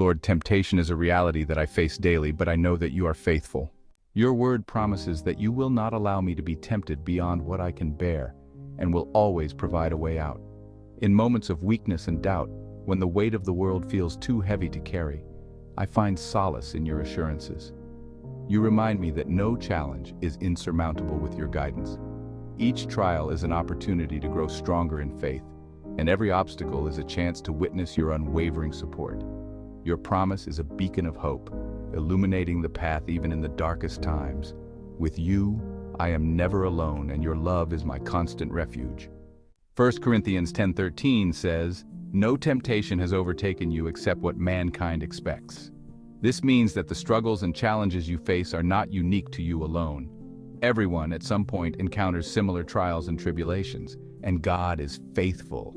Lord, temptation is a reality that I face daily, but I know that you are faithful. Your word promises that you will not allow me to be tempted beyond what I can bear, and will always provide a way out. In moments of weakness and doubt, when the weight of the world feels too heavy to carry, I find solace in your assurances. You remind me that no challenge is insurmountable with your guidance. Each trial is an opportunity to grow stronger in faith, and every obstacle is a chance to witness your unwavering support. Your promise is a beacon of hope, illuminating the path even in the darkest times. With you, I am never alone, and your love is my constant refuge. 1 Corinthians 10:13 says, "No temptation has overtaken you except what mankind expects." This means that the struggles and challenges you face are not unique to you alone. Everyone at some point encounters similar trials and tribulations, and God is faithful.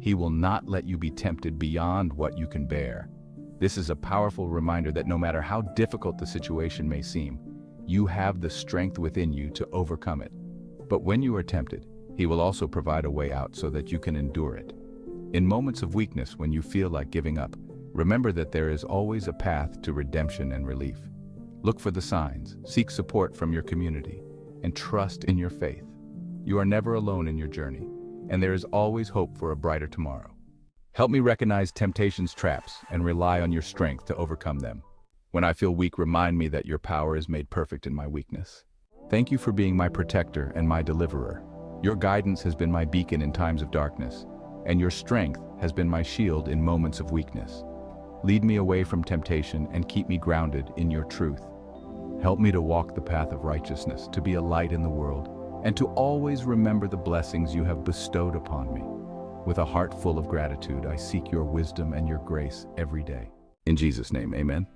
He will not let you be tempted beyond what you can bear. This is a powerful reminder that no matter how difficult the situation may seem, you have the strength within you to overcome it. But when you are tempted, He will also provide a way out so that you can endure it. In moments of weakness, when you feel like giving up, remember that there is always a path to redemption and relief. Look for the signs, seek support from your community, and trust in your faith. You are never alone in your journey, and there is always hope for a brighter tomorrow. Help me recognize temptation's traps and rely on your strength to overcome them. When I feel weak, remind me that your power is made perfect in my weakness. Thank you for being my protector and my deliverer. Your guidance has been my beacon in times of darkness, and your strength has been my shield in moments of weakness. Lead me away from temptation and keep me grounded in your truth. Help me to walk the path of righteousness, to be a light in the world, and to always remember the blessings you have bestowed upon me. With a heart full of gratitude, I seek your wisdom and your grace every day. In Jesus' name, amen.